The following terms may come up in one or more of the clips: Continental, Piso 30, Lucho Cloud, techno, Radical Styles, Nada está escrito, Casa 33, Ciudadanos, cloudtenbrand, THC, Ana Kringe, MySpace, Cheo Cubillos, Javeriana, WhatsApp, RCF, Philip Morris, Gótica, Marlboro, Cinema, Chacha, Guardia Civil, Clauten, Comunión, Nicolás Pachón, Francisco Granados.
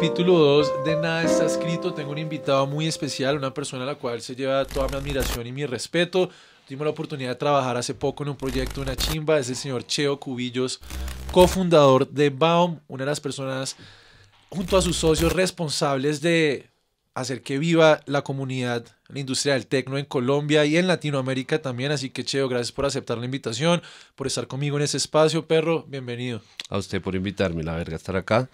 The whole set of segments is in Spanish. capítulo 2 de Nada está escrito. Tengo un invitado muy especial, una persona a la cual se lleva toda mi admiración y mi respeto. Tuvimos la oportunidad de trabajar hace poco en un proyecto, una chimba. Es el señor Cheo Cubillos, cofundador de Baum, una de las personas, junto a sus socios, responsables de hacer que viva la comunidad, la industria del tecno en Colombia y en Latinoamérica también. Así que, Cheo, gracias por aceptar la invitación, por estar conmigo en ese espacio, perro. Bienvenido. A usted por invitarme, la verga, estar acá.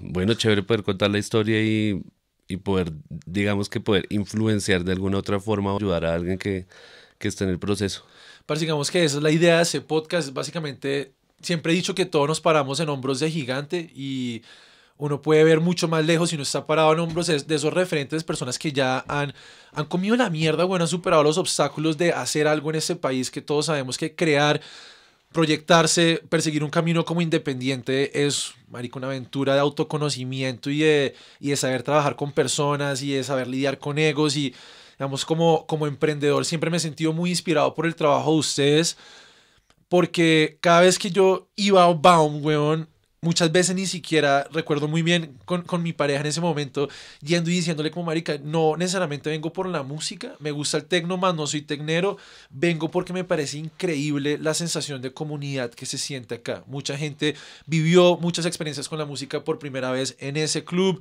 Bueno, chévere poder contar la historia y poder, digamos que poder influenciar de alguna otra forma o ayudar a alguien que está en el proceso. Pero digamos que esa es la idea de ese podcast. Básicamente, siempre he dicho que todos nos paramos en hombros de gigante y uno puede ver mucho más lejos si no está parado en hombros de esos referentes, personas que ya han comido la mierda, bueno, han superado los obstáculos de hacer algo en este país, que todos sabemos que crear, proyectarse, perseguir un camino como independiente es, marico, una aventura de autoconocimiento y de saber trabajar con personas y de saber lidiar con egos. Y, digamos, como emprendedor siempre me he sentido muy inspirado por el trabajo de ustedes, porque cada vez que yo iba a Baum, weón, muchas veces ni siquiera, recuerdo muy bien con mi pareja en ese momento, yendo y diciéndole como, marica, no necesariamente vengo por la música, me gusta el tecno, más no soy tecnero, vengo porque me parece increíble la sensación de comunidad que se siente acá. Mucha gente vivió muchas experiencias con la música por primera vez en ese club,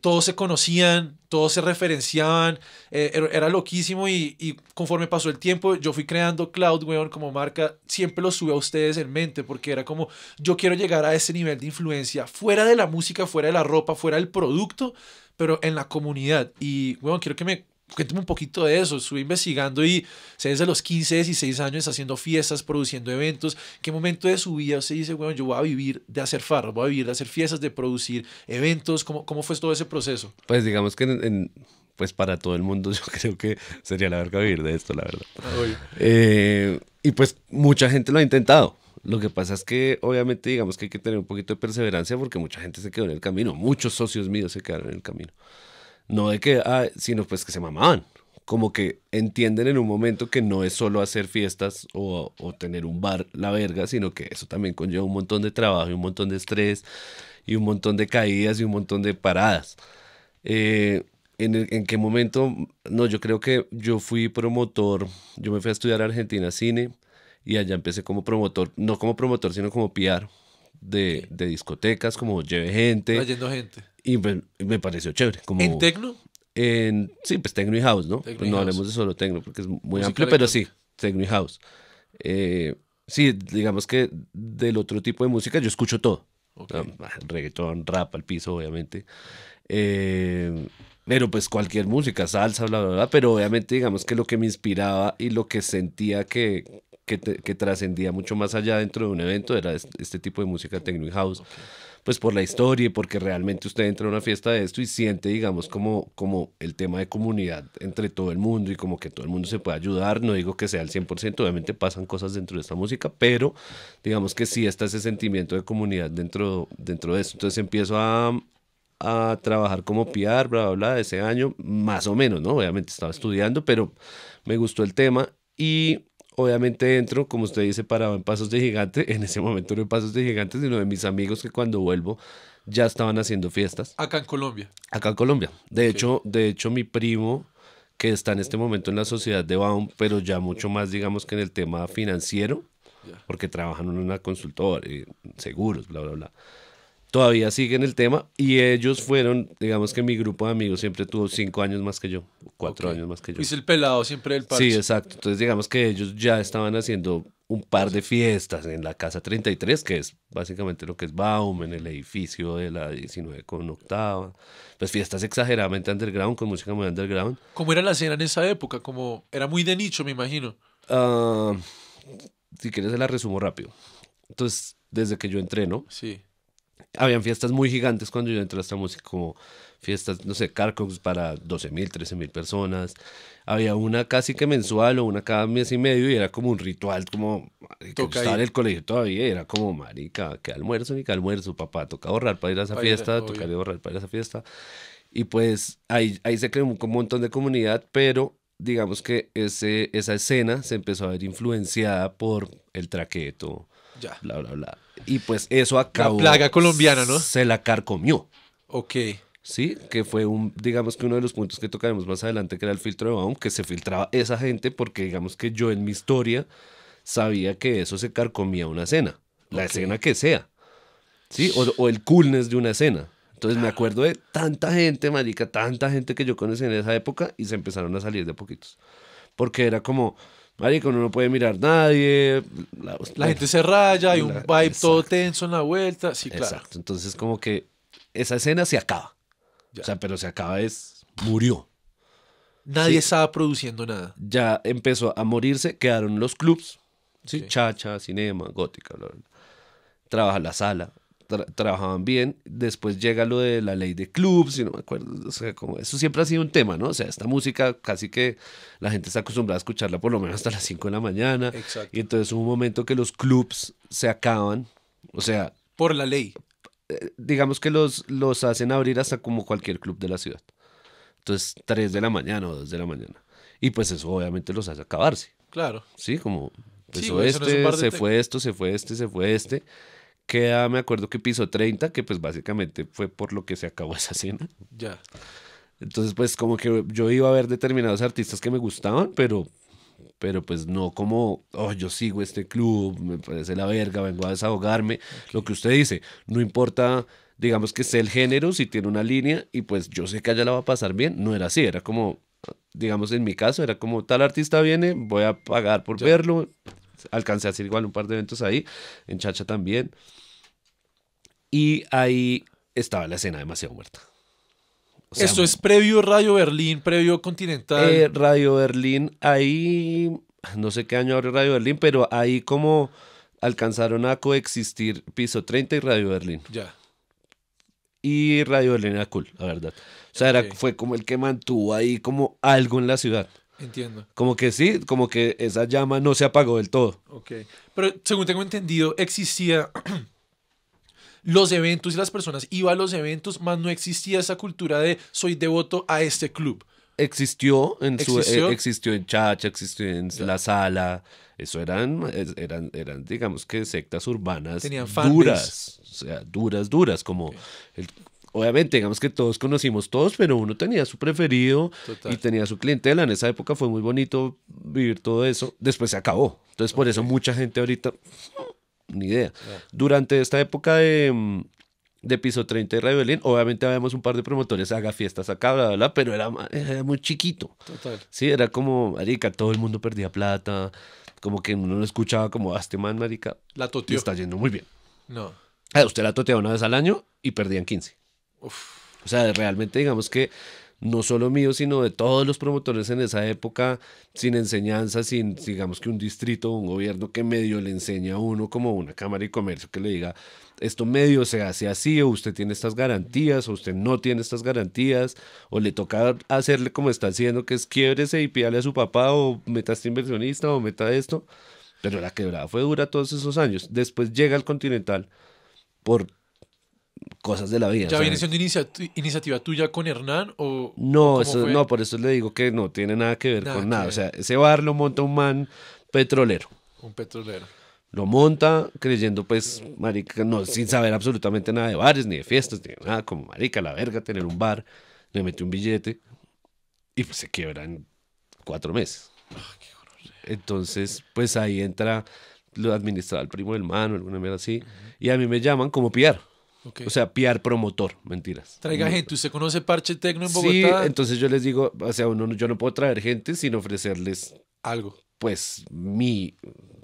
todos se conocían, todos se referenciaban, era loquísimo. Y conforme pasó el tiempo, yo fui creando Cloud, weón, como marca. Siempre los sube a ustedes en mente, porque era como, yo quiero llegar a ese nivel de influencia, fuera de la música, fuera de la ropa, fuera del producto, pero en la comunidad. Y, weón, quiero que me cuénteme un poquito de eso. Estuve investigando y sé desde los 15, 16 años haciendo fiestas, produciendo eventos. ¿Qué momento de su vida usted dice, bueno, yo voy a vivir de hacer farras, voy a vivir de hacer fiestas, de producir eventos? ¿Cómo fue todo ese proceso? Pues digamos que pues para todo el mundo yo creo que sería la verga vivir de esto, la verdad. Y pues mucha gente lo ha intentado. Lo que pasa es que obviamente digamos que hay que tener un poquito de perseverancia, porque mucha gente se quedó en el camino. Muchos socios míos se quedaron en el camino. No de que, sino pues que se mamaban. Como que entienden en un momento que no es solo hacer fiestas o tener un bar la verga, sino que eso también conlleva un montón de trabajo y un montón de estrés y un montón de caídas y un montón de paradas. ¿En qué momento? No, yo creo que yo fui promotor. Yo me fui a estudiar a Argentina cine y allá empecé como promotor, no como promotor, sino como PR de discotecas, como lleve gente. Trayendo gente. Y me pareció chévere. Como, ¿en tecno? Sí, pues tecno y house, ¿no? Pues no hablemos de solo tecno porque es muy música amplio, pero sí, tecno y house. Sí, digamos que del otro tipo de música yo escucho todo. Okay. Reggaetón, rap, al piso, obviamente. Pero pues cualquier música, salsa, bla, bla, bla. Pero obviamente digamos que lo que me inspiraba y lo que sentía que trascendía mucho más allá dentro de un evento era este tipo de música techno y house. Okay. Pues por la historia y porque realmente usted entra a una fiesta de esto y siente, digamos, como el tema de comunidad entre todo el mundo y como que todo el mundo se puede ayudar. No digo que sea el 100%, obviamente pasan cosas dentro de esta música, pero digamos que sí está ese sentimiento de comunidad dentro de esto. Entonces empiezo a trabajar como PR, bla, bla, bla, ese año, más o menos, ¿no? Obviamente estaba estudiando, pero me gustó el tema y obviamente entro, como usted dice, parado en pasos de gigante. En ese momento no en pasos de gigante, sino de mis amigos que cuando vuelvo ya estaban haciendo fiestas. ¿Acá en Colombia? Acá en Colombia. De hecho, mi primo, que está en este momento en la sociedad de Baum, pero ya mucho más, digamos, que en el tema financiero, porque trabajan en una consultora, seguros, bla, bla, bla. Todavía siguen el tema y ellos fueron, digamos que mi grupo de amigos siempre tuvo 5 años más que yo, 4 años más que yo. Hice el pelado siempre del parche. Sí, exacto. Entonces digamos que ellos ya estaban haciendo un par de fiestas en la Casa 33, que es básicamente lo que es Baum, en el edificio de la 19 con octava. Pues fiestas exageradamente underground, con música muy underground. ¿Cómo era la escena en esa época? Como era muy de nicho, me imagino. Si quieres se la resumo rápido. Entonces, desde que yo entré, ¿no? Sí. Habían fiestas muy gigantes cuando yo entré a esta música, como fiestas, no sé, Carcox para 12.000, 13.000 personas. Había una casi que mensual o una cada mes y medio y era como un ritual, como estar en el colegio todavía. Era como, marica, que almuerzo ni que almuerzo, papá, toca ahorrar para ir a esa fiesta, toca ahorrar para ir a esa fiesta. Y pues ahí se creó un montón de comunidad, pero digamos que esa escena se empezó a ver influenciada por el traqueto, ya, bla, bla, bla. Y pues eso acabó... La plaga colombiana, ¿no? Se la carcomió. Ok. Sí, que fue un, digamos que uno de los puntos que tocaremos más adelante, que era el filtro de Baum, que se filtraba esa gente porque digamos que yo en mi historia sabía que eso se carcomía una escena, la escena que sea, ¿sí? O el coolness de una escena. Entonces me acuerdo de tanta gente, marica, tanta gente que yo conocí en esa época y se empezaron a salir de poquitos. Porque era como, marica, uno no puede mirar a nadie. La gente se raya, hay un vibe todo tenso en la vuelta. Sí, claro. Exacto, entonces como que esa escena se acaba. Ya. O sea, pero se acaba es... Murió. Nadie estaba produciendo nada. Ya empezó a morirse, quedaron los clubs. ¿Sí? Okay. Chacha, Cinema, Gótica, bla, bla, bla. Trabaja la sala. Trabajaban bien. Después llega lo de la ley de clubs, si no me acuerdo. O sea, como, eso siempre ha sido un tema, ¿no? O sea, esta música casi que la gente está acostumbrada a escucharla por lo menos hasta las 5 de la mañana. Exacto. Y entonces hubo un momento que los clubs se acaban. O sea... Por la ley. Digamos que los hacen abrir hasta como cualquier club de la ciudad. Entonces 3 de la mañana o 2 de la mañana. Y pues eso obviamente los hace acabarse. Claro. Sí, como empezó sí, este, no se fue esto, se fue este, se fue este. Queda, me acuerdo que Piso 30, que pues básicamente fue por lo que se acabó esa escena. Ya. Entonces pues como que yo iba a ver determinados artistas que me gustaban, pero pues no como, oh, yo sigo este club, me parece la verga, vengo a desahogarme. Okay. Lo que usted dice, no importa, digamos que sea el género, si tiene una línea, y pues yo sé que allá la va a pasar bien. No era así, era como, digamos en mi caso, era como tal artista viene, voy a pagar por verlo. Alcancé a hacer igual un par de eventos ahí, en Chacha también. Y ahí estaba la escena demasiado muerta. O sea, esto es previo Radio Berlín, previo Continental. Radio Berlín, ahí, no sé qué año abrió Radio Berlín, pero ahí como alcanzaron a coexistir Piso 30 y Radio Berlín. Ya. Y Radio Berlín era cool, la verdad. O sea, okay, fue como el que mantuvo ahí como algo en la ciudad. Entiendo. Como que sí, como que esa llama no se apagó del todo. Ok. Pero según tengo entendido, existía... los eventos y las personas iban a los eventos, más no existía esa cultura de soy devoto a este club. Existió en existió en Chacha, existió en la sala. Eso eran digamos que sectas urbanas. Tenían duras, o sea, duras como el, obviamente digamos que todos conocimos todos, pero uno tenía su preferido. Total. Y tenía su clientela. En esa época fue muy bonito vivir todo eso. Después se acabó. Entonces por eso mucha gente ahorita ni idea. Durante esta época de Piso 30 y Radio Berlín, obviamente habíamos un par de promotores, haga fiestas acá, bla, bla, bla, pero era muy chiquito. Total. Sí, era como, marica, todo el mundo perdía plata, como que uno lo escuchaba como, este man, marica, la toteó, está yendo muy bien. No. Usted la toteaba una vez al año y perdían 15. Uf. O sea, realmente digamos que no solo mío, sino de todos los promotores en esa época, sin enseñanza, sin, digamos que un distrito o un gobierno que medio le enseña a uno, como una cámara de comercio que le diga, esto medio se hace así, o usted tiene estas garantías, o usted no tiene estas garantías, o le toca hacerle como está haciendo, que es quiébrese y pídale a su papá, o meta a este inversionista, o meta esto. Pero la quebrada fue dura todos esos años. Después llega al Continental por... cosas de la vida. ¿Ya viene siendo iniciativa tuya con Hernán? O, no, o eso, no, por eso le digo que no tiene nada que ver con nada. O sea, ese bar lo monta un man petrolero. Un petrolero. Lo monta creyendo, pues, marica, no, sin saber absolutamente nada de bares, ni de fiestas, ni de nada. Como, marica, la verga, tener un bar. Le mete un billete y pues se quiebra en 4 meses. Oh, qué horror. Entonces, pues ahí entra, lo administraba el primo del mano, alguna mierda así. Y a mí me llaman como PR. Okay. O sea, piar promotor, mentiras. Traiga gente, usted conoce Parche Tecno en Bogotá. Sí, entonces yo les digo, o sea, yo no puedo traer gente sin ofrecerles algo. Pues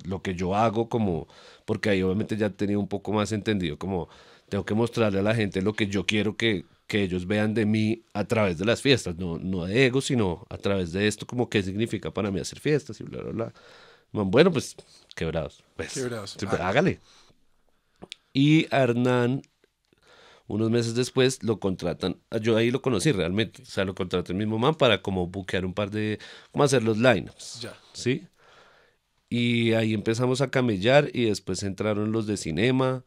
lo que yo hago como, porque ahí obviamente ya tenía un poco más entendido, como tengo que mostrarle a la gente lo que yo quiero que ellos vean de mí a través de las fiestas, no de ego, sino a través de esto, como qué significa para mí hacer fiestas y bla, bla, bla. Bueno, pues quebrados. Pues, quebrados. Hágale. Y Hernán... unos meses después lo contratan, yo ahí lo conocí realmente, o sea, lo contrató el mismo man para como buquear un par de, como hacer los lineups, ¿sí? Y ahí empezamos a camellar y después entraron los de Cinema,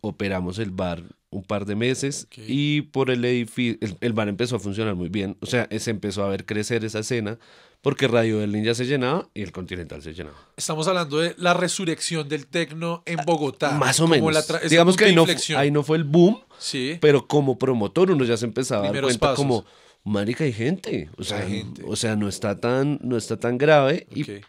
operamos el bar un par de meses, okay. Y por el edificio, el bar empezó a funcionar muy bien, o sea, se empezó a ver crecer esa escena, porque Radio Berlín ya se llenaba y el Continental se llenaba. Estamos hablando de la resurrección del tecno en Bogotá. Más o menos. Digamos que ahí no fue el boom, sí. Pero como promotor uno ya se empezaba a dar cuenta como... Marica, hay gente, o sea, no está tan grave,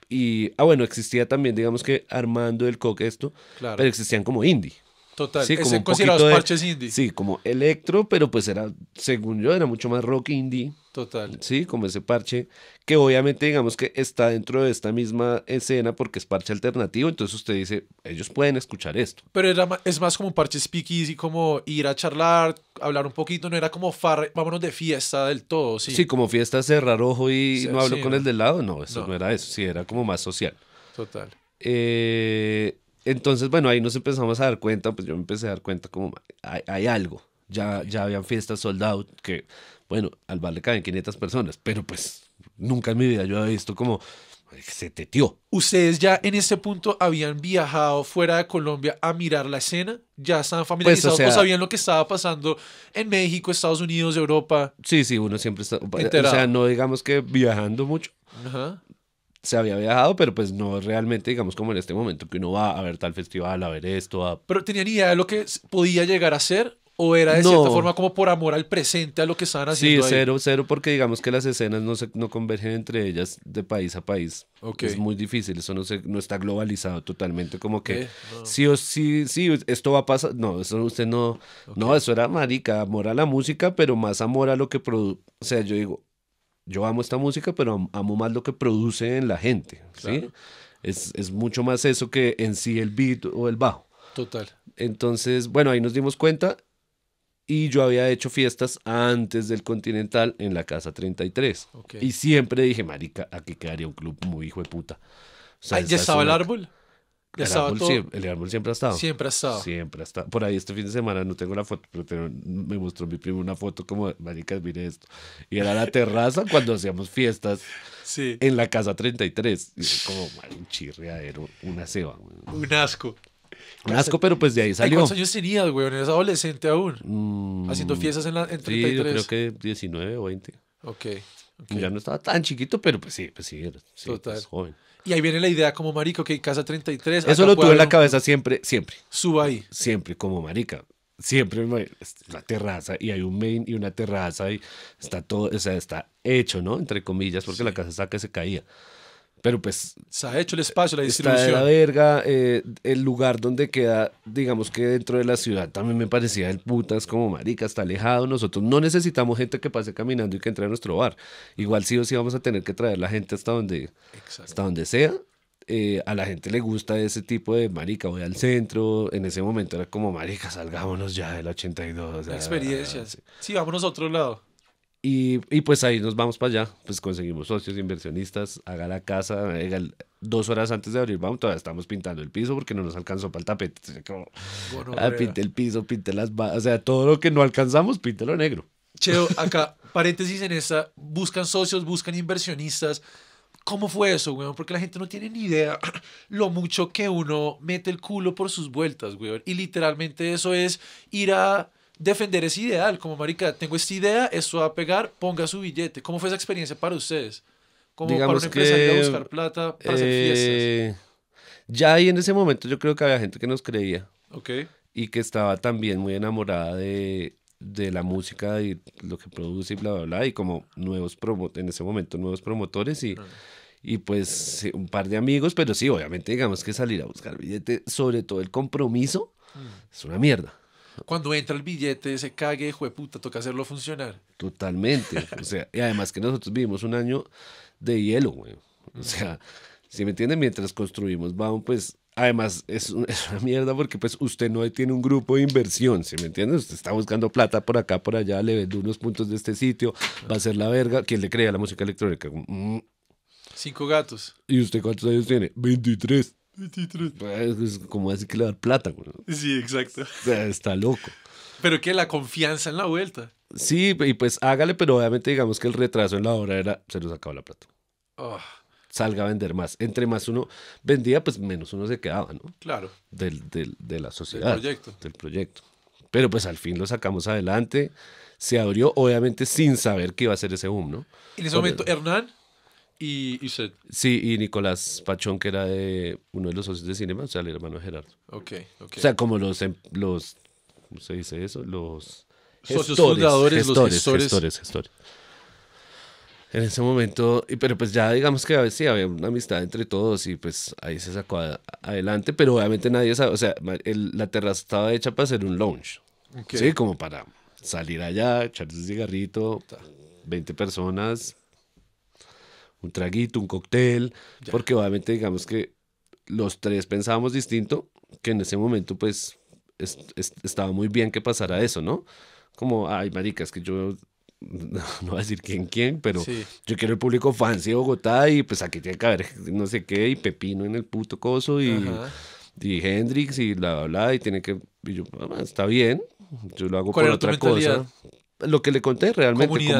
okay. Bueno, existía también, digamos que Armando del Coque claro. Pero existían como indie. Total, sí, como considerados parches indie. Sí, como electro, pero pues era, según yo, era mucho más rock indie. Total. Sí, como ese parche, que obviamente digamos que está dentro de esta misma escena porque es parche alternativo, entonces usted dice, ellos pueden escuchar esto. Pero es más como parche speakeasy, como ir a charlar, hablar un poquito, no era como vámonos de fiesta del todo, sí. Sí, como fiesta, cerrar ojo y sí, no hablo con el del lado, no, eso no era eso, sí, era como más social. Total. Entonces, bueno, ahí nos empezamos a dar cuenta, pues yo me empecé a dar cuenta como hay algo, ya habían fiestas sold out, que... Bueno, al bar le caen 500 personas, pero pues nunca en mi vida yo había visto como se teteó. ¿Ustedes ya en ese punto habían viajado fuera de Colombia a mirar la escena? ¿Ya estaban familiarizados? Pues, o sea, ¿sabían lo que estaba pasando en México, Estados Unidos, Europa? Sí, sí, uno siempre está... Enterado. O sea, no digamos que viajando mucho. Ajá. Se había viajado, pero pues no realmente, digamos, como en este momento que uno va a ver tal festival, a ver esto, a... ¿Pero tenían idea de lo que podía llegar a ser? ¿O era de cierta forma como por amor al presente, a lo que estaban haciendo? Sí, cero, porque digamos que las escenas no convergen entre ellas de país a país. Okay. Es muy difícil, eso no está globalizado totalmente, como que no. Sí o sí, esto va a pasar. No, eso usted no... Okay. No, eso era, marica, amor a la música, pero más amor a lo que produce. O sea, yo digo, yo amo esta música, pero amo más lo que produce en la gente, claro. ¿Sí? Es mucho más eso que en sí el beat o el bajo. Total. Entonces, bueno, ahí nos dimos cuenta... Y yo había hecho fiestas antes del Continental en la Casa 33. Okay. Y siempre dije, marica, aquí quedaría un club muy hijo de puta. O sea, ¿ya estaba el árbol? ¿Ya estaba todo? El árbol siempre ha estado. Siempre ha estado. Siempre ha estado. Por ahí este fin de semana, no tengo la foto, pero me mostró mi primo una foto como, marica, mire esto. Y era la terraza cuando hacíamos fiestas. Sí. En la Casa 33. Y era como, un chirreadero, una ceba. Un asco. Un asco, pero pues de ahí salió. ¿Cuántos años tenías, güey? Eres adolescente aún. Haciendo fiestas en 33. Sí, yo creo que 19 o 20. Ok. Ya no estaba tan chiquito, pero pues sí, era, sí. Total. Pues, joven. Y ahí viene la idea como marica, ok, Casa 33. Eso lo tuve en la cabeza siempre. Suba ahí. Siempre, como marica. Siempre la terraza y hay un main y una terraza y está todo, o sea, está hecho, ¿no? Entre comillas, porque sí. La casa está que se caía. Pero pues... Se ha hecho el espacio, la distribución. Está de la verga, el lugar donde queda, digamos que dentro de la ciudad, también me parecía del putas, como marica, está alejado, nosotros no necesitamos gente que pase caminando y que entre a nuestro bar. Igual sí o sí vamos a tener que traer la gente hasta donde sea. A la gente le gusta ese tipo de marica, voy al centro, en ese momento era como marica, salgámonos ya del 82. La experiencia. Sí, vámonos a otro lado. Y pues ahí nos vamos para allá, pues conseguimos socios, inversionistas, haga la casa, 2 horas antes de abrir Baum, todavía estamos pintando el piso porque no nos alcanzó para el tapete, entonces, como, pinte el piso, pinte las, o sea, todo lo que no alcanzamos, píntelo negro. Cheo, acá, paréntesis en esta, buscan socios, buscan inversionistas, ¿cómo fue eso, weón? Porque la gente no tiene ni idea lo mucho que uno mete el culo por sus vueltas, weón, y literalmente eso es ir a... defender ese ideal, como marica, tengo esta idea, esto va a pegar, ponga su billete. ¿Cómo fue esa experiencia para ustedes? Como para una empresa que, ir a buscar plata para hacer fiestas. Ya ahí en ese momento yo creo que había gente que nos creía. Ok. Y que estaba también muy enamorada de la música y lo que produce y bla, bla, bla. Y como en ese momento nuevos promotores y... Y pues un par de amigos, pero sí, obviamente digamos que salir a buscar billete, sobre todo el compromiso, es una mierda. Cuando entra el billete, se cague, jueputa, toca hacerlo funcionar. Totalmente. O sea, y además que nosotros vivimos un año de hielo, güey. O sea, ¿sí me entienden? Mientras construimos Baum, pues, además es una mierda porque pues usted no tiene un grupo de inversión, ¿sí me entiende? Usted está buscando plata por acá, por allá, le vende unos puntos de este sitio, va a ser la verga. ¿Quién le cree a la música electrónica? 5 gatos. ¿Y usted cuántos años tiene? 23. Es como así que le da plata, güey. Sí, exacto. O sea, está loco. Pero que la confianza en la vuelta. Sí, y pues hágale, pero obviamente digamos que el retraso en la obra era, se nos acabó la plata. Salga a vender más. Entre más uno vendía, pues menos uno se quedaba, ¿no? Claro. De la sociedad. Del proyecto. Pero pues al fin lo sacamos adelante, se abrió, obviamente sin saber que iba a ser ese boom, ¿no? En ese momento, Hernán y usted. Sí, y Nicolás Pachón, que era de uno de los socios de Cinema, o sea, el hermano de Gerardo. Ok, ok. O sea, como los ¿cómo se dice eso? Los socios gestores. En ese momento, pero pues ya digamos que sí, había una amistad entre todos y pues ahí se sacó adelante, pero obviamente nadie sabe, o sea, la terraza estaba hecha para hacer un lounge, okay. Sí, como para salir allá, echarse un cigarrito, 20 personas, un traguito, un cóctel, ya. Porque obviamente digamos que los tres pensábamos distinto, que en ese momento pues estaba muy bien que pasara eso, ¿no? Como, ay marica, es que yo... No voy a decir quién, pero sí. Yo quiero el público fancy de Bogotá y pues aquí tiene que haber no sé qué y Pepino en el puto coso y Hendrix y bla, bla, bla. Y tiene que... Y yo, está bien, yo lo hago por otra cosa. Lo que le conté realmente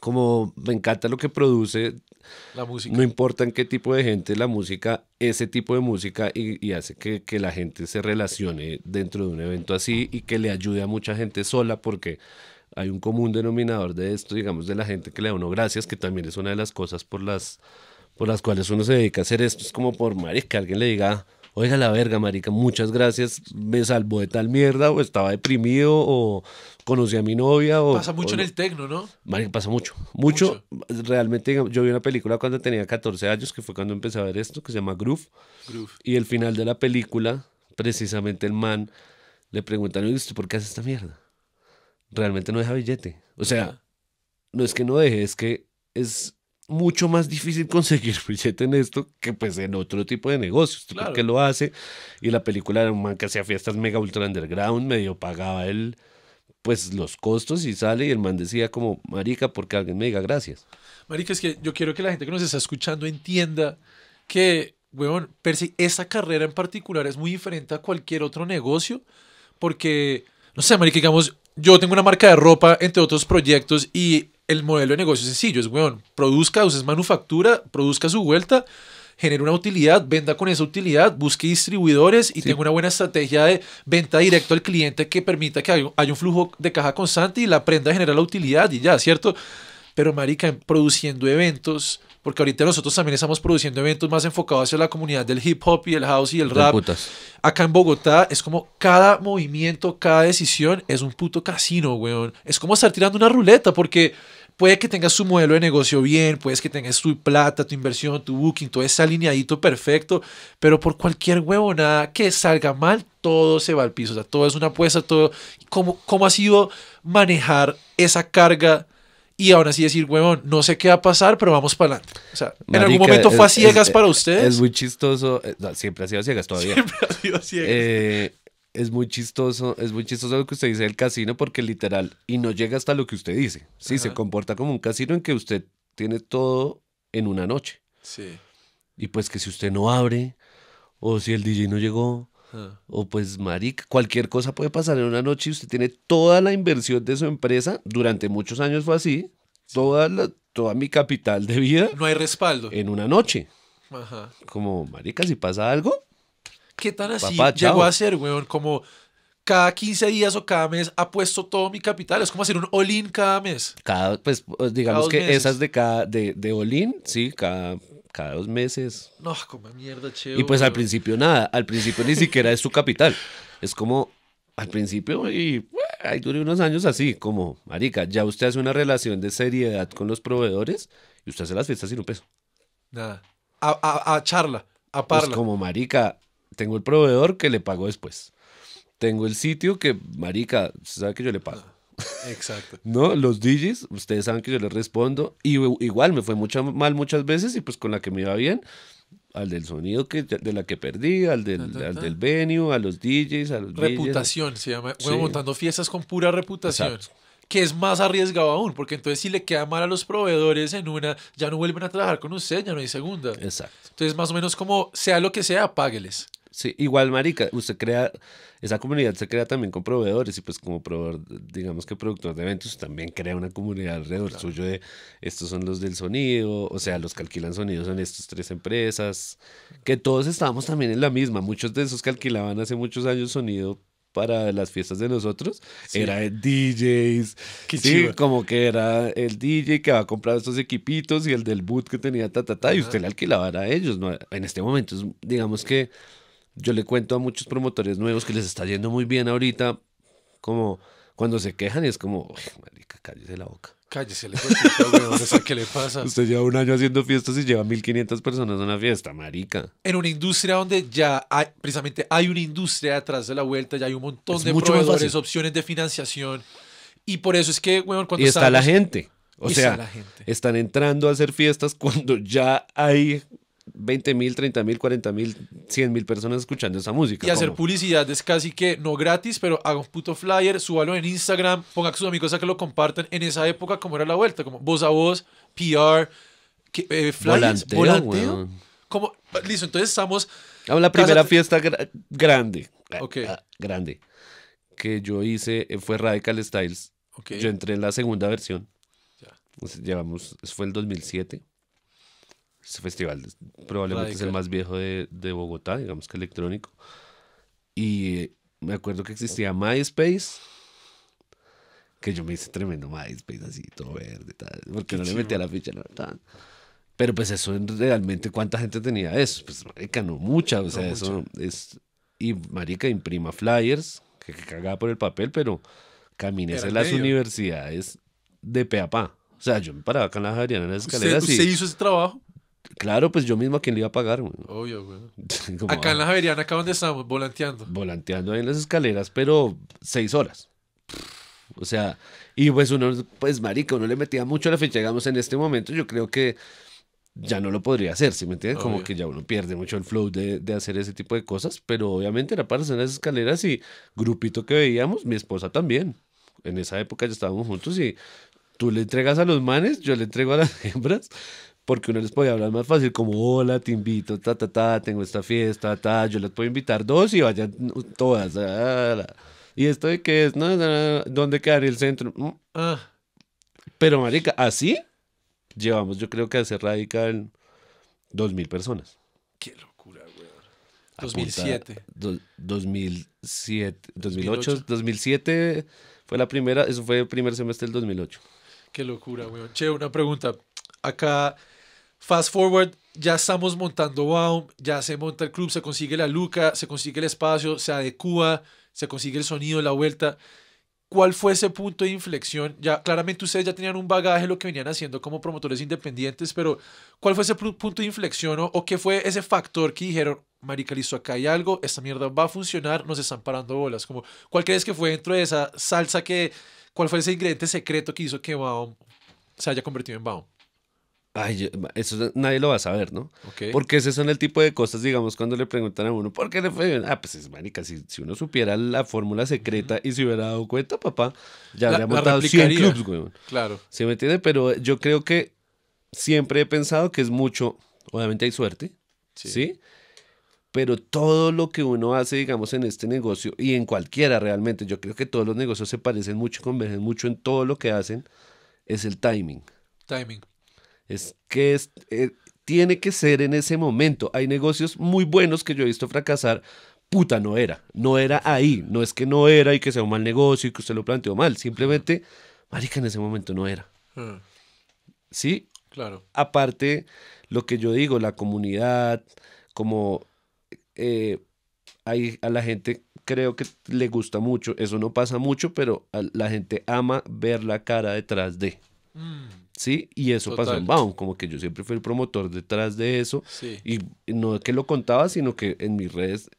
como me encanta lo que produce la música. No importa en qué tipo de gente la música, ese tipo de música y hace que la gente se relacione dentro de un evento así y que le ayude a mucha gente sola porque... Hay un común denominador de esto, digamos, de la gente que le da uno gracias, que también es una de las cosas por las cuales uno se dedica a hacer esto. Es como por marica, alguien le diga, oiga la verga, marica, muchas gracias, me salvó de tal mierda, o estaba deprimido, o conocí a mi novia. Pasa mucho en el tecno, ¿no? Marica, pasa mucho. Realmente, digamos, yo vi una película cuando tenía 14 años, que fue cuando empecé a ver esto, que se llama Groove. Y el final de la película, precisamente el man, le preguntan, oye, ¿usted por qué hace esta mierda? Realmente no deja billete. O sea, no es que no deje, es que es mucho más difícil conseguir billete en esto que pues en otro tipo de negocios. Claro. Que lo hace. Y la película era un man que hacía fiestas mega ultra underground, medio pagaba él pues los costos y sale y el man decía como, marica, porque alguien me diga gracias. Marica, es que yo quiero que la gente que nos está escuchando entienda que, weón, esa carrera en particular es muy diferente a cualquier otro negocio porque, no sé, marica, digamos... Yo tengo una marca de ropa, entre otros proyectos, y el modelo de negocio es sencillo, es, weón, produzca, uses manufactura, produzca su vuelta, genera una utilidad, venda con esa utilidad, busque distribuidores y tenga una buena estrategia de venta directo al cliente que permita que haya un flujo de caja constante y la prenda genera la utilidad y ya, ¿cierto? Pero, marica, produciendo eventos... Porque ahorita nosotros también estamos produciendo eventos más enfocados hacia la comunidad del hip hop y el house y el rap. Putas. Acá en Bogotá es como cada movimiento, cada decisión es un puto casino, weón. Es como estar tirando una ruleta porque puede que tengas tu modelo de negocio bien, puedes que tengas tu plata, tu inversión, tu booking, todo ese alineadito perfecto, pero por cualquier huevonada que salga mal, todo se va al piso. O sea, todo es una apuesta, todo... ¿Cómo ha sido manejar esa carga? Y aún así decir, huevón, no sé qué va a pasar, pero vamos para adelante. O sea, marica, ¿en algún momento fue a ciegas para ustedes? Es muy chistoso. No, siempre ha sido a ciegas todavía. Siempre ha sido a ciegas. Es muy chistoso lo que usted dice del casino porque literal, y no llega hasta lo que usted dice. Sí, ajá. Se comporta como un casino en que usted tiene todo en una noche. Sí. Y pues que si usted no abre, o si el DJ no llegó, o pues marica, cualquier cosa puede pasar en una noche y usted tiene toda la inversión de su empresa, durante muchos años fue así, toda mi capital de vida. No hay respaldo. En una noche. Ajá. Como marica, si pasa algo. ¿Qué tan así papá, llegó a ser, weón? Como cada 15 días o cada mes apuesto todo mi capital, es como hacer un all-in cada mes. Pues digamos que esas de all-in, sí, cada 2 meses. No, como mierda, Cheo. Y pues al principio nada, al principio ni siquiera es su capital. Es como, al principio, y ahí duré unos años así, como, marica, ya usted hace una relación de seriedad con los proveedores y usted hace las fiestas sin un peso. Nada. A charla, a parla. Pues como, marica, tengo el proveedor que le pago después. Tengo el sitio que, marica, usted sabe que yo le pago. Exacto. ¿No? Los DJs, ustedes saben que yo les respondo. Y igual me fue mal muchas veces y pues con la que me iba bien, al del sonido de la que perdí, al del venue, a los DJs, a los reputación, DJs. Se llama. Bueno, sí. Montando fiestas con pura reputación. Exacto. Que es más arriesgado aún, porque entonces si le queda mal a los proveedores en una, ya no vuelven a trabajar con usted, ya no hay segunda. Exacto. Entonces más o menos como sea lo que sea, págueles. Sí, igual marica, esa comunidad se crea también con proveedores y pues como proveedor, digamos que productor de eventos también crea una comunidad alrededor suyo de estos son los del sonido, o sea, los que alquilan sonidos son estas 3 empresas, que todos estábamos también en la misma, muchos de esos que alquilaban hace muchos años sonido para las fiestas de nosotros, sí, era el DJs, qué sí, chiva, como que era el DJ que va a comprar estos equipitos y el del boot que tenía ta, y usted le alquilaba a ellos, ¿no? En este momento, digamos que yo le cuento a muchos promotores nuevos que les está yendo muy bien ahorita, como cuando se quejan y es como, marica, cállese la boca. Cállese, ¿qué le pasa? Usted lleva un año haciendo fiestas y lleva 1.500 personas a una fiesta, marica. En una industria donde ya hay, precisamente hay una industria atrás de la vuelta, ya hay un montón de proveedores, opciones de financiación. Y por eso es que, bueno, cuando y está la gente. O sea, están entrando a hacer fiestas cuando ya hay 20.000, 30.000, 40.000, 100.000 personas escuchando esa música. Y hacer publicidad es casi que no gratis, pero haga un puto flyer, súbalo en Instagram, ponga a sus amigos a que lo compartan. En esa época, ¿cómo era la vuelta? Como voz a voz, PR, flyers, volanteo. Bueno. Como, listo, entonces estamos... La primera fiesta grande, okay, grande que yo hice fue Radical Styles. Okay. Yo entré en la segunda versión. Ya. Llevamos, eso fue el 2007. Ese festival probablemente es el más viejo de Bogotá, digamos que electrónico. Y me acuerdo que existía MySpace, que yo me hice tremendo MySpace, así, todo verde, tal, porque qué no chido, le metía la ficha, no, tal. Pero pues eso, realmente, ¿cuánta gente tenía eso? Pues, marica, no mucha, o sea, no eso mucha. Es... Y, marica, imprima flyers, que cagaba por el papel, pero caminé a las universidades de pe a pa. O sea, yo me paraba acá en la Javeriana en las escaleras. ¿Usted hizo ese trabajo? Claro, pues yo mismo a quien le iba a pagar, güey. Obvio, güey. Como, acá en la Javeriana, acá donde estamos, volanteando. Volanteando ahí en las escaleras, pero 6 horas. O sea, y pues uno, pues marica, uno le metía mucho la fecha, digamos, en este momento yo creo que ya no lo podría hacer, ¿sí me entiendes? Obvio. Como que ya uno pierde mucho el flow de hacer ese tipo de cosas, pero obviamente era para hacer las escaleras y grupito que veíamos, mi esposa también. En esa época ya estábamos juntos y tú le entregas a los manes, yo le entrego a las hembras, porque uno les podía hablar más fácil, como hola, te invito, tengo esta fiesta, yo les puedo invitar 2 y vayan todas. ¿Y esto de qué es? No, ¿dónde quedaría el centro? Pero marica, así llevamos, yo creo que hace Radical 2.000 personas. Qué locura, güey. 2007. 2008, 2007 fue la primera, eso fue el primer semestre del 2008. Qué locura, güey. Che, una pregunta. Acá, fast forward, ya estamos montando Baum, ya se monta el club, se consigue la luca, se consigue el espacio, se adecua, se consigue el sonido, la vuelta. ¿Cuál fue ese punto de inflexión? Ya, claramente ustedes ya tenían un bagaje lo que venían haciendo como promotores independientes, pero ¿cuál fue ese punto de inflexión o qué fue ese factor que dijeron, marica, listo, acá hay algo, esta mierda va a funcionar, nos están parando bolas? Como, ¿cuál crees que fue dentro de esa salsa que, cuál fue ese ingrediente secreto que hizo que Baum se haya convertido en Baum? Ay, eso nadie lo va a saber, ¿no? Okay. Porque ese son el tipo de cosas, digamos, cuando le preguntan a uno, ¿por qué le fue bien? Ah, pues es marica, si uno supiera la fórmula secreta y se hubiera dado cuenta, papá, ya habría montado 100 clubs, güey. Claro. ¿Sí me entiende? Pero yo creo que siempre he pensado que es mucho, obviamente hay suerte, ¿sí? Pero todo lo que uno hace, digamos, en este negocio y en cualquiera realmente, yo creo que todos los negocios se parecen mucho, convergen mucho en todo lo que hacen, es el timing. Timing. Es que tiene que ser en ese momento. Hay negocios muy buenos que yo he visto fracasar. Puta, no era ahí. No es que no era y que sea un mal negocio y que usted lo planteó mal. Simplemente, marica, en ese momento no era. ¿Sí? Claro. Aparte, lo que yo digo, la comunidad, como hay a la gente, creo que le gusta mucho. Eso no pasa mucho, pero la gente ama ver la cara detrás de... Sí, y eso pasó en Baum, como que yo siempre fui el promotor detrás de eso, y no que lo contaba, sino que en mis redes,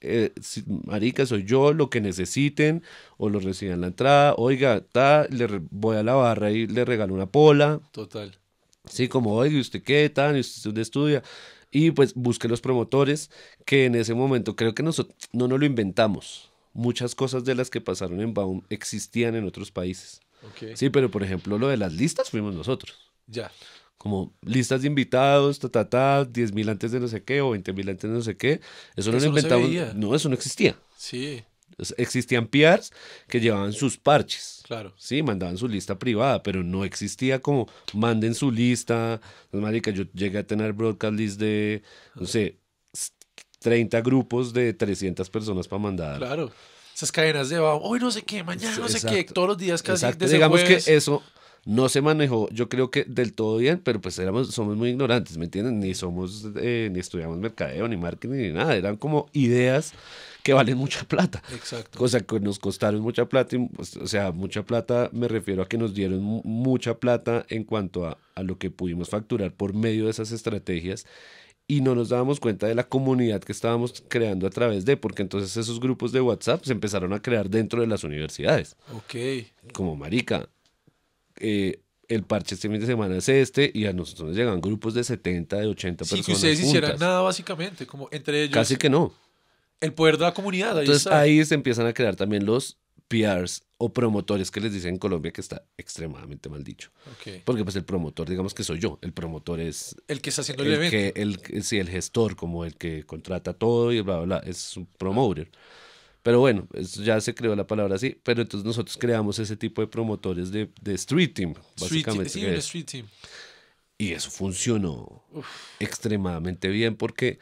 marica, soy yo, lo que necesiten, o lo reciban la entrada, oiga, voy a la barra y le regalo una pola, sí, como, oiga, ¿y usted qué tal? ¿Y usted dónde estudia? Y pues busqué los promotores, que en ese momento creo que nosotros no nos lo inventamos, muchas cosas de las que pasaron en Baum existían en otros países. Okay. Sí, pero por ejemplo lo de las listas fuimos nosotros. Ya. Como listas de invitados, 10.000 antes de no sé qué o 20.000 antes de no sé qué. Eso no lo inventamos. No, eso no existía. Sí. Existían PRs que llevaban sus parches. Claro. Sí, mandaban su lista privada, pero no existía como manden su lista. Marica, yo llegué a tener broadcast list de, no sé, 30 grupos de 300 personas para mandar. Claro. esas cadenas de Baum, hoy no sé qué, mañana no sé qué, todos los días casi. Digamos que eso no se manejó, yo creo que del todo bien, pero pues somos muy ignorantes, ¿me entienden? Ni somos, ni estudiamos mercadeo, ni marketing, ni nada. Eran como ideas que valen mucha plata. Exacto. O sea, que nos costaron mucha plata, y, o sea, mucha plata, me refiero a que nos dieron mucha plata en cuanto a lo que pudimos facturar por medio de esas estrategias, y no nos dábamos cuenta de la comunidad que estábamos creando a través de, porque entonces esos grupos de WhatsApp se empezaron a crear dentro de las universidades. Ok. Como marica, el parche este fin de semana es este, y a nosotros nos llegan grupos de 70, de 80 personas. Sí, que ustedes hicieran nada básicamente, como entre ellos. Casi que no. El poder de la comunidad. Ahí entonces está. Ahí se empiezan a crear también los PRs o promotores, que les dicen en Colombia, que está extremadamente mal dicho. Okay. Porque pues el promotor, digamos que soy yo, el promotor es... el que está haciendo el evento. Sí, el gestor, como el que contrata todo y bla, bla, bla, es un promoter. Pero bueno, eso ya se creó la palabra así, pero entonces nosotros creamos ese tipo de promotores de street team, básicamente. Sí, el street team. Y eso funcionó extremadamente bien, porque...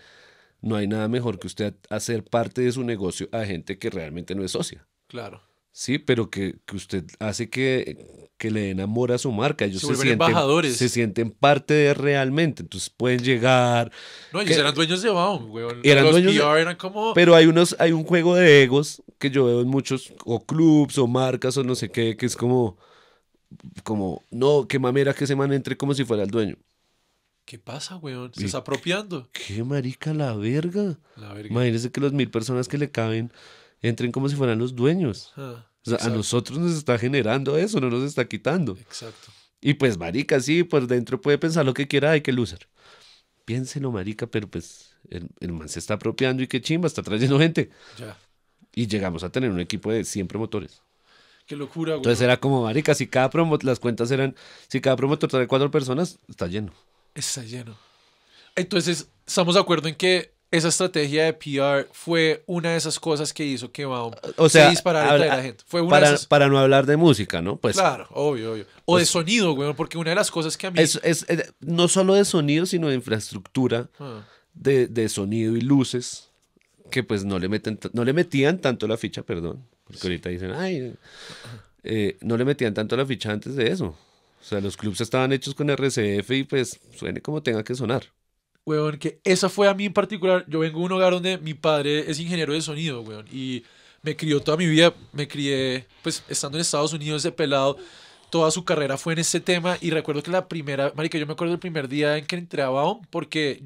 no hay nada mejor que usted hacer parte de su negocio a gente que realmente no es socia. Claro. Sí, pero que usted hace que le den amor a su marca. Ellos se vuelven embajadores. Se sienten parte de realmente. Entonces pueden llegar... no, ellos eran dueños de Baum, weón. Los dueños PR de, eran como... pero hay un juego de egos que yo veo en muchos, o clubs, o marcas, o no sé qué, que es como no, qué mamera que se man entre como si fuera el dueño. ¿Qué pasa, weón? Se está apropiando. ¿Qué marica la verga? La verga. Imagínense que las 1000 personas que le caben entren como si fueran los dueños. Ah, o sea, exacto. A nosotros nos está generando eso, no nos está quitando. Exacto. Y pues, marica, sí, por dentro puede pensar lo que quiera, hay que loser. Piénselo, marica, pero pues el man se está apropiando y qué chimba, está trayendo gente. Ya. Y llegamos a tener un equipo de 100 promotores. Qué locura, weón. Entonces era como, marica, si cada promotor, las cuentas eran, si cada promotor trae 4 personas, está lleno. Está lleno. Entonces, estamos de acuerdo en que esa estrategia de PR fue una de esas cosas que hizo que Baum se disparara a la gente. Fue una de esas... para no hablar de música, ¿no? Pues, claro, obvio, obvio. O pues, de sonido, güey, porque una de las cosas que a mí... Es no solo de sonido, sino de infraestructura, de sonido y luces, que pues no le metían tanto la ficha, perdón, porque ahorita dicen, ay, no le metían tanto la ficha antes de eso. O sea, los clubs estaban hechos con RCF y pues suene como tenga que sonar. Weón, que esa fue a mí en particular. Yo vengo de un hogar donde mi padre es ingeniero de sonido, weón. Y me crió toda mi vida. Me crié, pues, estando en Estados Unidos de pelado. Toda su carrera fue en este tema. Y recuerdo que la primera, marica, yo me acuerdo del primer día en que entré a Baum, porque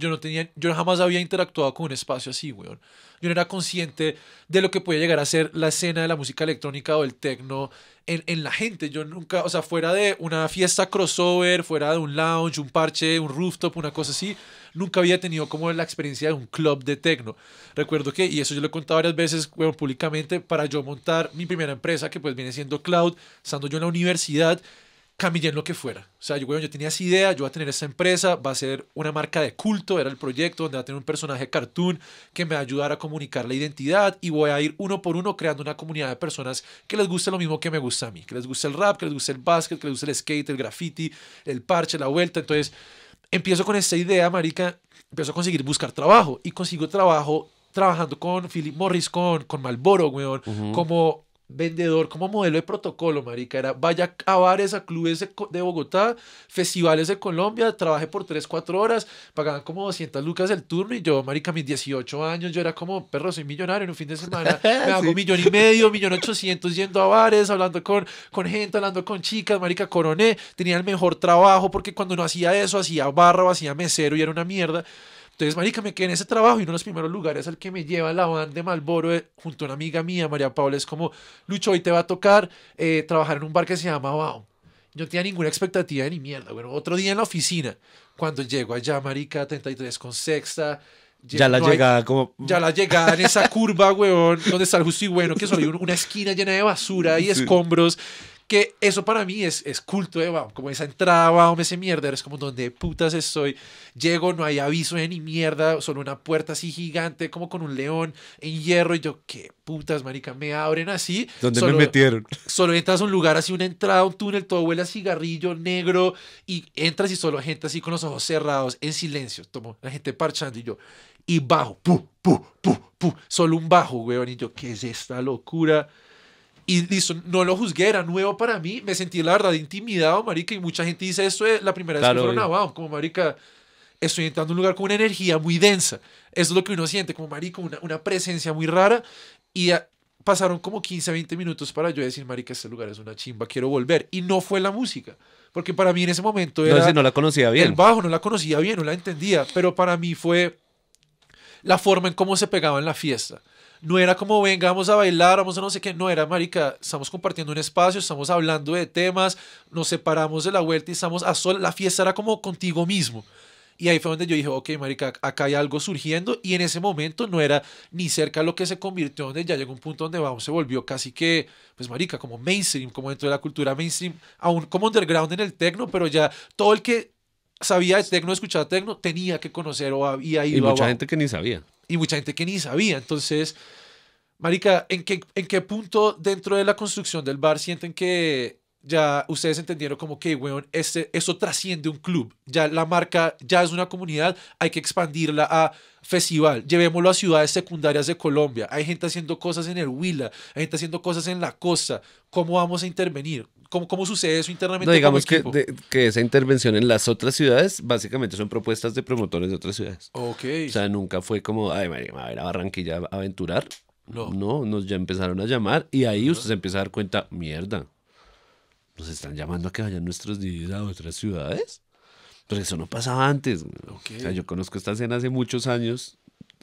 yo jamás había interactuado con un espacio así, weón. Yo no era consciente de lo que podía llegar a ser la escena de la música electrónica o el techno en la gente. Yo nunca, o sea, fuera de una fiesta crossover, fuera de un lounge, un parche, un rooftop, una cosa así, nunca había tenido como la experiencia de un club de techno. Recuerdo que, y eso yo lo he contado varias veces, bueno, públicamente, para yo montar mi primera empresa, que pues viene siendo Cloud, estando yo en la universidad, camillé en lo que fuera. O sea, yo tenía esa idea, yo voy a tener esta empresa, va a ser una marca de culto, era el proyecto donde va a tener un personaje cartoon que me va a ayudar a comunicar la identidad, y voy a ir uno por uno creando una comunidad de personas que les guste lo mismo que me gusta a mí, que les guste el rap, que les guste el básquet, que les guste el skate, el graffiti, el parche, la vuelta. Entonces, empiezo con esta idea, marica, empiezo a buscar trabajo, y consigo trabajo trabajando con Philip Morris, con Marlboro, weón, como... vendedor, como modelo de protocolo, marica. Era, vaya a bares, a clubes de Bogotá, festivales de Colombia, trabajé por 3-4 horas, pagaban como 200 lucas el turno, y yo, marica, a mis 18 años, yo era como, perro, soy millonario en un fin de semana, me hago 1,5 millón, 1,800,000 yendo a bares, hablando con gente, hablando con chicas, marica, coroné, tenía el mejor trabajo, porque cuando no hacía eso, hacía barra o hacía mesero, y era una mierda. Entonces, marica, me quedé en ese trabajo, y uno de los primeros lugares al que me lleva la banda de Marlboro, junto a una amiga mía, María Paula, es como, Lucho, hoy te va a tocar trabajar en un bar que se llama Baum. Yo no tenía ninguna expectativa de ni mierda. Bueno, otro día en la oficina, cuando llego allá, marica, 33 con sexta, ya la llegada en esa curva, weón, donde está el Justo y Bueno, que solo hay una esquina llena de basura y escombros, Que eso para mí es culto de Baum, como esa entrada Baum, ese mierder, es como donde putas estoy, llego, no hay aviso de ni mierda, solo una puerta así gigante, como con un león en hierro, y yo, qué putas, marica, me abren así. ¿Dónde me metieron? Solo entras a un lugar así, una entrada, un túnel, todo huele a cigarrillo negro, y entras y solo gente así con los ojos cerrados, en silencio, tomo, la gente parchando, y yo, y bajo, pu, pu, pu, pu, solo un bajo, weón, y yo, ¿qué es esta locura? Y listo, no lo juzgué, era nuevo para mí, me sentí la verdad intimidado, marica, y mucha gente dice esto es la primera vez que fueron a Baum, como marica, estoy entrando en un lugar con una energía muy densa, eso es lo que uno siente, como marica, una presencia muy rara, y pasaron como 15, 20 minutos para yo decir, marica, este lugar es una chimba, quiero volver, y no fue la música, porque para mí en ese momento era... No la conocía bien. El bajo, no la conocía bien, no la entendía, pero para mí fue la forma en cómo se pegaba en la fiesta. No era como, venga, vamos a bailar, vamos a no sé qué. No era, marica, estamos compartiendo un espacio, estamos hablando de temas, nos separamos de la vuelta y estamos a solas. La fiesta era como contigo mismo. Y ahí fue donde yo dije, ok, marica, acá hay algo surgiendo. Y en ese momento no era ni cerca lo que se convirtió, donde ya llegó un punto donde Baum se volvió casi que, pues marica, como mainstream, como dentro de la cultura mainstream, aún como underground en el techno, pero ya todo el que sabía de techno, escuchaba techno, tenía que conocer o había ido a Baum. Y mucha gente que ni sabía. Y mucha gente que ni sabía. Entonces, marica, ¿en qué punto dentro de la construcción del bar sienten que ya ustedes entendieron como que, weón, eso trasciende un club? Ya la marca ya es una comunidad, hay que expandirla a festival, llevémoslo a ciudades secundarias de Colombia, hay gente haciendo cosas en el Huila, hay gente haciendo cosas en la costa, ¿cómo vamos a intervenir? ¿Cómo sucede eso internamente? No, digamos que esa intervención en las otras ciudades básicamente son propuestas de promotores de otras ciudades. Okay. O sea, nunca fue como, ay, María, a ver, a Barranquilla a aventurar. No, nos ya empezaron a llamar y ahí usted se empieza a dar cuenta, mierda, nos están llamando a que vayan nuestros DJs a otras ciudades. Pero eso no pasaba antes. Okay. O sea, yo conozco esta escena hace muchos años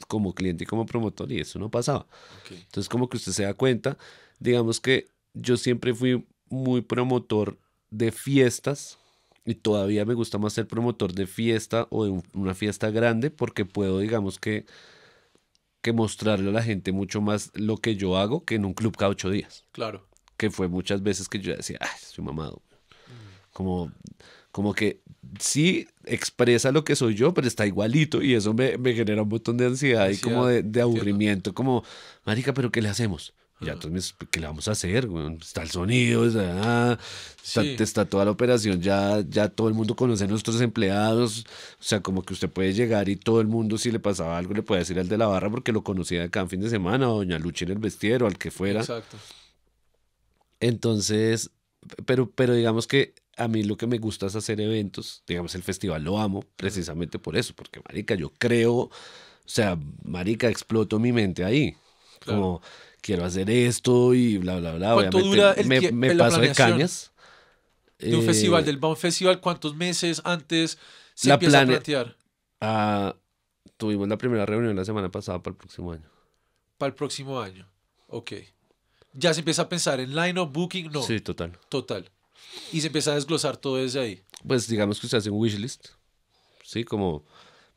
como cliente y como promotor y eso no pasaba. Okay. Entonces como que usted se da cuenta, digamos que yo siempre fui muy promotor de fiestas y todavía me gusta más ser promotor de fiesta o de una fiesta grande porque puedo, digamos que mostrarle a la gente mucho más lo que yo hago que en un club cada 8 días. Claro. Que fue muchas veces que yo decía, ay, soy mamado. Como que sí expresa lo que soy yo, pero está igualito y eso me genera un montón de ansiedad y como de aburrimiento, como, marica, ¿pero qué le hacemos? Y ya entonces, ¿qué le vamos a hacer? Bueno, está el sonido, está toda la operación, ya todo el mundo conoce a nuestros empleados, o sea, como que usted puede llegar y todo el mundo, si le pasaba algo, le puede decir al de la barra porque lo conocía acá en fin de semana, o doña Lucha en el vestiero, al que fuera. Exacto. Entonces, pero digamos que a mí lo que me gusta es hacer eventos, digamos el festival lo amo precisamente por eso, porque marica, yo creo, o sea, marica, exploto mi mente ahí, claro. Como quiero hacer esto y bla bla bla. ¿Cuánto dura me paso de cañas? De un festival, del Baum Festival, ¿cuántos meses antes se empieza a plantear? Tuvimos la primera reunión la semana pasada para el próximo año. Para el próximo año, ok. Ya se empieza a pensar en line-up, booking, no. Sí, total. Total. Y se empieza a desglosar todo desde ahí. Pues digamos que se hace un wishlist, ¿sí? Como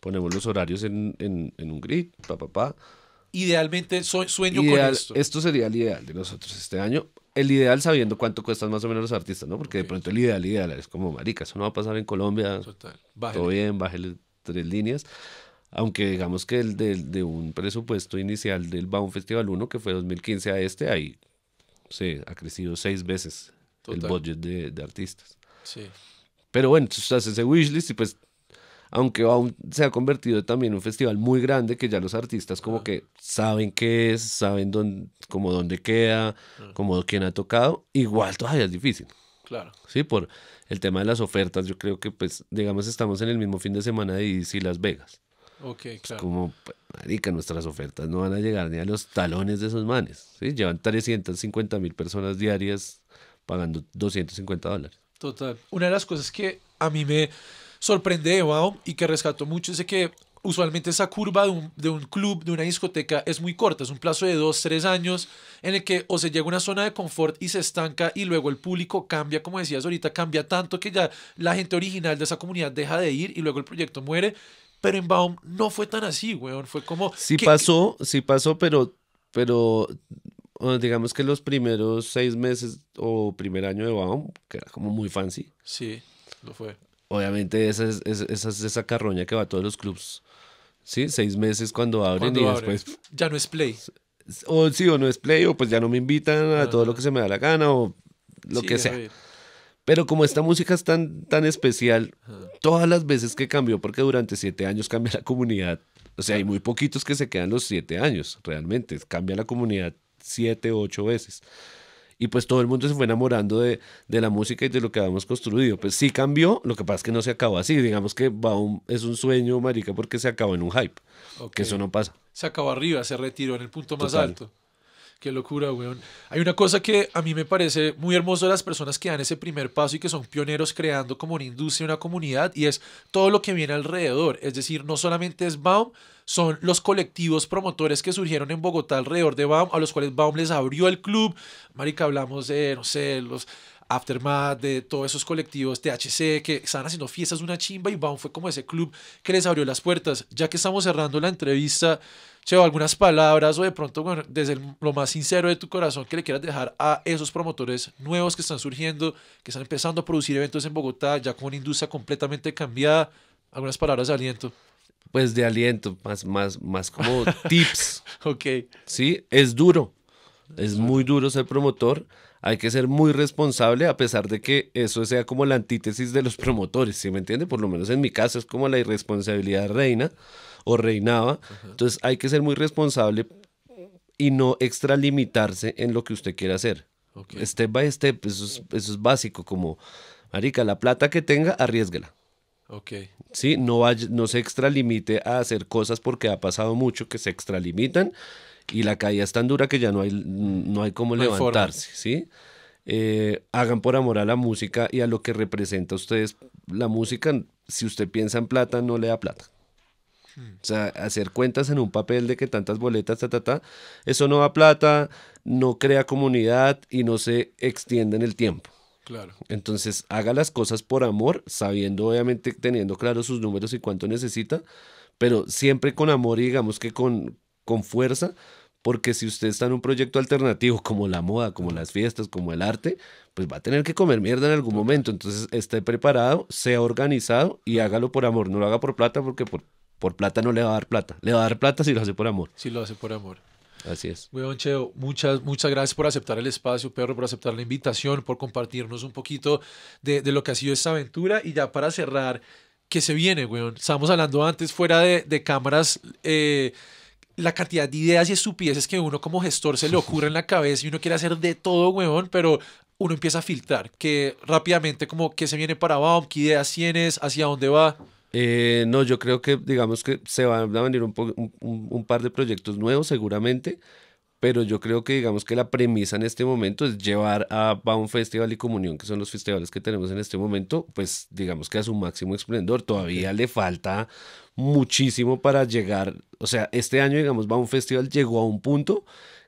ponemos los horarios en un grid, Idealmente, sueño con esto. Esto sería el ideal de nosotros este año. El ideal sabiendo cuánto cuestan más o menos los artistas, ¿no? Porque okay. De pronto el ideal es como, marica, eso no va a pasar en Colombia. Total. Bájale. Todo bien, bájale 3 líneas. Aunque digamos que el de un presupuesto inicial del Baum Festival 1, que fue 2015 a este, ahí se ha crecido 6 veces. Total. El budget de artistas. Sí. Pero bueno, entonces hace ese wishlist y pues, aunque aún se ha convertido también en un festival muy grande, que ya los artistas como que saben qué es, saben dónde queda, como quién ha tocado, igual todavía es difícil. Claro. Sí, por el tema de las ofertas, yo creo que pues, digamos, estamos en el mismo fin de semana de DC Las Vegas. Okay, claro. Pues como, marica, nuestras ofertas no van a llegar ni a los talones de esos manes, ¿sí? Llevan 350.000 personas diarias pagando $250. Total. Una de las cosas que a mí me sorprende de Baum y que rescato mucho es de que usualmente esa curva de un club, de una discoteca, es muy corta, es un plazo de 2, 3 años en el que o se llega a una zona de confort y se estanca y luego el público cambia, como decías ahorita, cambia tanto que ya la gente original de esa comunidad deja de ir y luego el proyecto muere. Pero en Baum no fue tan así, weón. Fue como... Sí pasó, pero digamos que los primeros 6 meses o primer año de Baum, que era como muy fancy. Sí, lo fue. Obviamente esa carroña que va a todos los clubs. Sí, 6 meses cuando abren y después... Abre. Ya no es play. O sí, o no es play, o pues ya no me invitan a todo lo que se me da la gana, o lo que sea. Pero como esta música es tan especial, todas las veces que cambió, porque durante 7 años cambia la comunidad, o sea, hay muy poquitos que se quedan los 7 años, realmente, cambia la comunidad 7, 8 veces. Y pues todo el mundo se fue enamorando de la música y de lo que habíamos construido. Pues sí cambió, lo que pasa es que no se acabó así. Digamos que Baum es un sueño, marica, porque se acabó en un hype. Okay. Que eso no pasa. Se acabó arriba, se retiró en el punto más alto. Qué locura, weón. Hay una cosa que a mí me parece muy hermoso de las personas que dan ese primer paso y que son pioneros creando como una industria, una comunidad, y es todo lo que viene alrededor. Es decir, no solamente es Baum, son los colectivos promotores que surgieron en Bogotá alrededor de Baum, a los cuales Baum les abrió el club. Marica, hablamos de, no sé, los Aftermath, de todos esos colectivos, THC, que estaban haciendo fiestas de una chimba, y Baum fue como ese club que les abrió las puertas. Ya que estamos cerrando la entrevista, Cheo, algunas palabras o de pronto, bueno, desde lo más sincero de tu corazón que le quieras dejar a esos promotores nuevos que están surgiendo, que están empezando a producir eventos en Bogotá, ya con una industria completamente cambiada, algunas palabras de aliento. Pues de aliento, más como tips. Ok. Sí, es duro. Es muy duro ser promotor. Hay que ser muy responsable, a pesar de que eso sea como la antítesis de los promotores, ¿sí me entiende? Por lo menos en mi caso es como la irresponsabilidad reina o reinaba. Ajá. Entonces hay que ser muy responsable y no extralimitarse en lo que usted quiera hacer. Okay. Step by step, eso es básico, como, marica, la plata que tenga, arriésguela. Okay. Sí, no se extralimite a hacer cosas porque ha pasado mucho que se extralimitan y la caída es tan dura que ya no hay cómo levantarse, ¿sí? Hagan por amor a la música y a lo que representa a ustedes la música. Si usted piensa en plata, no le da plata. O sea, hacer cuentas en un papel de que tantas boletas, eso no da plata, no crea comunidad y no se extiende en el tiempo. Claro. Entonces, haga las cosas por amor, sabiendo, obviamente, teniendo claro sus números y cuánto necesita, pero siempre con amor y digamos que con fuerza, porque si usted está en un proyecto alternativo como la moda, como las fiestas, como el arte, pues va a tener que comer mierda en algún momento. Entonces, esté preparado, sea organizado y hágalo por amor, no lo haga por plata, porque por plata no le va a dar plata. Le va a dar plata si lo hace por amor. Si lo hace por amor. Así es. Weón, Cheo, muchas gracias por aceptar el espacio, perro, por aceptar la invitación, por compartirnos un poquito de lo que ha sido esta aventura. Y ya para cerrar, ¿qué se viene, weón? Estábamos hablando antes fuera de cámaras, la cantidad de ideas y estupideces que uno como gestor se le ocurre en la cabeza y uno quiere hacer de todo, weón, pero uno empieza a filtrar, que rápidamente como ¿qué se viene para Baum? ¿Qué ideas tienes? ¿Hacia dónde va? No, yo creo que digamos que se van a venir un par de proyectos nuevos seguramente, pero yo creo que digamos que la premisa en este momento es llevar a Baum Festival y Comunión, que son los festivales que tenemos en este momento, pues digamos que a su máximo esplendor. Todavía le falta muchísimo para llegar. O sea, este año digamos Baum Festival llegó a un punto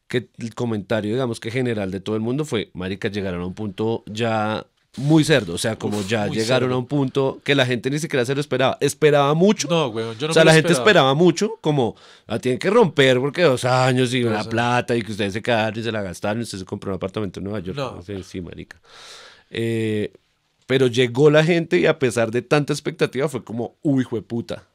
que el comentario digamos que general de todo el mundo fue, marica, llegaron a un punto ya... muy cerdo, o sea, como ya llegaron cerdo. A un punto que la gente ni siquiera se lo esperaba. Esperaba mucho. No, weón, yo no. O sea, la gente esperaba mucho, como la tienen que romper porque 2 años y una plata y que ustedes se quedaron y se la gastaron y ustedes se compró un apartamento en Nueva York. No. Sí, marica. Pero llegó la gente y a pesar de tanta expectativa fue como, uy, hijo de puta,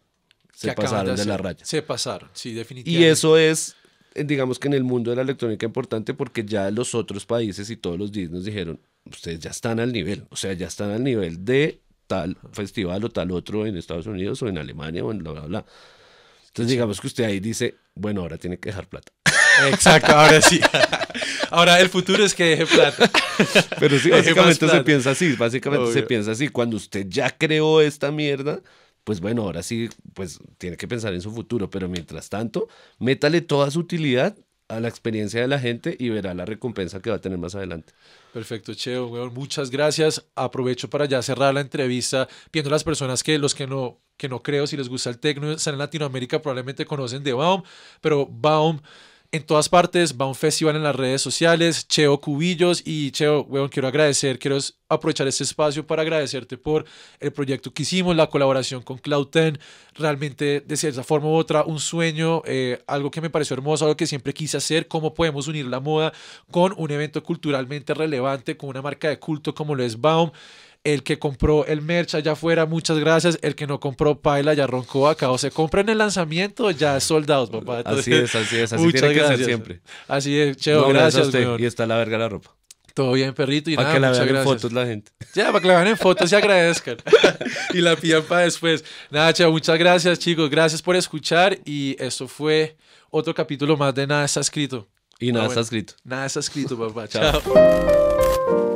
se pasaron de la raya. Se pasaron, sí, definitivamente. Y eso es... digamos que en el mundo de la electrónica importante, porque ya los otros países y todos los DJs nos dijeron, ustedes ya están al nivel, o sea, ya están al nivel de tal festival o tal otro en Estados Unidos o en Alemania o en bla, bla, bla. Entonces digamos que usted ahí dice, bueno, ahora tiene que dejar plata. Exacto, ahora sí. Ahora el futuro es que deje plata. Pero sí, básicamente se piensa así, básicamente se piensa así. Cuando usted ya creó esta mierda, pues bueno, ahora sí, pues tiene que pensar en su futuro, pero mientras tanto, métale toda su utilidad a la experiencia de la gente y verá la recompensa que va a tener más adelante. Perfecto, Cheo, weón, muchas gracias. Aprovecho para ya cerrar la entrevista, viendo a las personas que los que no creo, si les gusta el techno, están en Latinoamérica, probablemente conocen de Baum, pero Baum en todas partes, Baum Festival en las redes sociales, Cheo Cubillos. Y Cheo, weón, quiero aprovechar este espacio para agradecerte por el proyecto que hicimos, la colaboración con Clauten, realmente de cierta forma u otra un sueño, algo que me pareció hermoso, algo que siempre quise hacer, cómo podemos unir la moda con un evento culturalmente relevante, con una marca de culto como lo es Baum. El que compró el merch allá afuera, muchas gracias. El que no compró, paila, ya roncó acá. O se compra en el lanzamiento, ya es sold out, papá. Entonces, así es. Así tiene que ser siempre. Así es, Cheo, no, gracias. Y está la verga la ropa. Todo bien, perrito. Y para que la vean en fotos la gente. Ya, para que la vean en fotos y agradezcan. Y la pidan para después. Nada, Cheo, muchas gracias, chicos. Gracias por escuchar. Y esto fue otro capítulo más de Nada Está Escrito. Y nada está escrito. Nada está escrito, papá. Chao.